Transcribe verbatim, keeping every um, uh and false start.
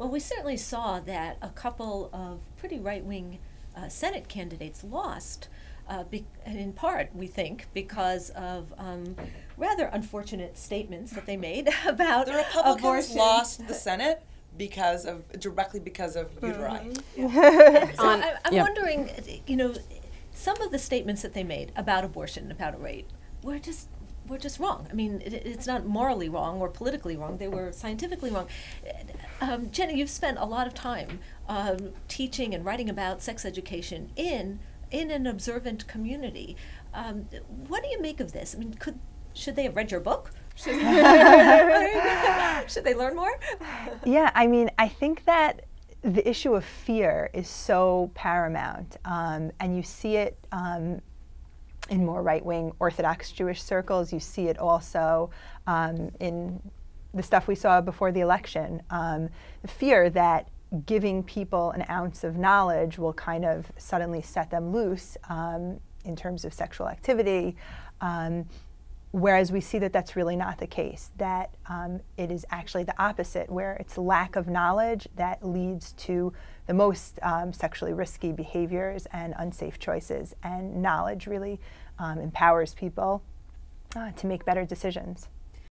Well, we certainly saw that a couple of pretty right-wing uh, Senate candidates lost, uh, be in part, we think, because of um, rather unfortunate statements that they made about abortion. The Republicans lost the Senate because of, directly because of uteri. Mm-hmm. Yeah. So um, I, I'm yeah. wondering, you know, some of the statements that they made about abortion, about rape, were just were just wrong. I mean, it, it's not morally wrong or politically wrong. They were scientifically wrong. Um, Jenny, you've spent a lot of time um, teaching and writing about sex education in in an observant community. Um, what do you make of this? I mean, could should they have read your book? Should they, should they learn more? Yeah, I mean, I think that the issue of fear is so paramount, um, and you see it um, in more right-wing Orthodox Jewish circles. You see it also um, in the stuff we saw before the election, um, the fear that giving people an ounce of knowledge will kind of suddenly set them loose um, in terms of sexual activity. Um, Whereas we see that that's really not the case, that um, it is actually the opposite, where it's lack of knowledge that leads to the most um, sexually risky behaviors and unsafe choices. And knowledge really um, empowers people uh, to make better decisions.